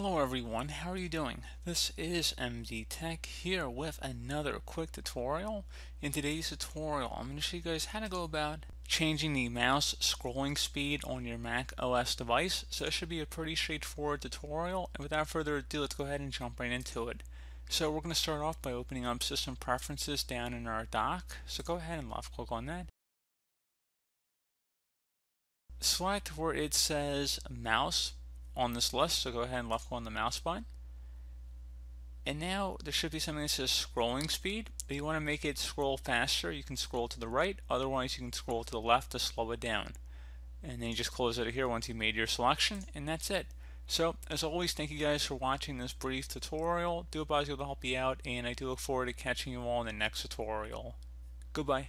Hello everyone, how are you doing? This is MD Tech here with another quick tutorial. In today's tutorial, I'm going to show you guys how to go about changing the mouse scrolling speed on your Mac OS device. So it should be a pretty straightforward tutorial. And without further ado, let's go ahead and jump right into it. So we're going to start off by opening up System Preferences down in our dock. So go ahead and left click on that. Select where it says mouse on this list, so go ahead and left click on the mouse button. And now there should be something that says scrolling speed. If you want to make it scroll faster, you can scroll to the right, otherwise you can scroll to the left to slow it down. And then you just close out of here once you made your selection, and that's it. So as always, thank you guys for watching this brief tutorial. Do advise you to help you out, and I do look forward to catching you all in the next tutorial. Goodbye.